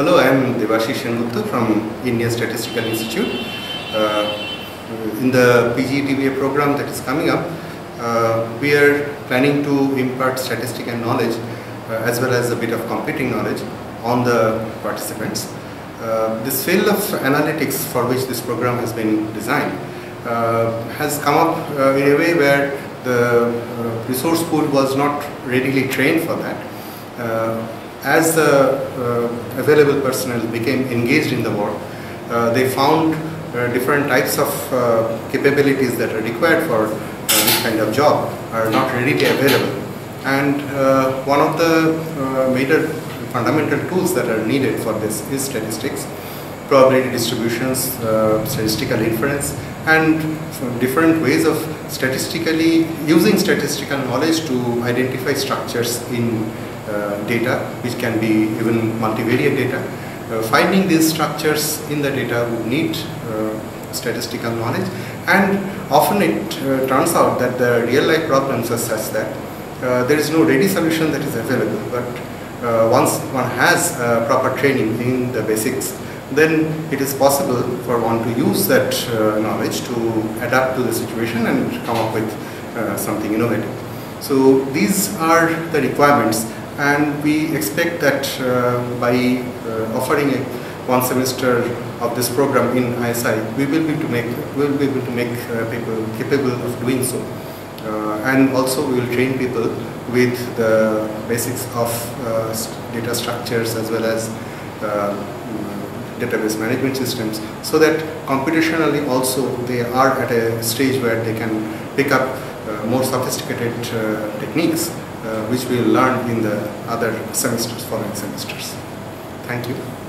Hello, I am Debasis Sengupta from India Statistical Institute. In the PGDBA program that is coming up, we are planning to impart statistical knowledge as well as a bit of computing knowledge on the participants. This field of analytics for which this program has been designed has come up in a way where the resource pool was not readily trained for that. As the available personnel became engaged in the work, they found different types of capabilities that are required for this kind of job are not readily available. And one of the major fundamental tools that are needed for this is statistics, probability distributions, statistical inference, and different ways of using statistical knowledge to identify structures in data, which can be even multivariate data. Finding these structures in the data would need statistical knowledge, and often it turns out that the real life problems are such that there is no ready solution that is available, but once one has proper training in the basics, then it is possible for one to use that knowledge to adapt to the situation and come up with something innovative. So these are the requirements, and we expect that by offering one semester of this program in ISI, we will be able to make people capable of doing so. And also we will train people with the basics of data structures as well as database management systems, so that computationally also they are at a stage where they can pick up more sophisticated techniques which we will learn in the other semesters, following semesters. Thank you.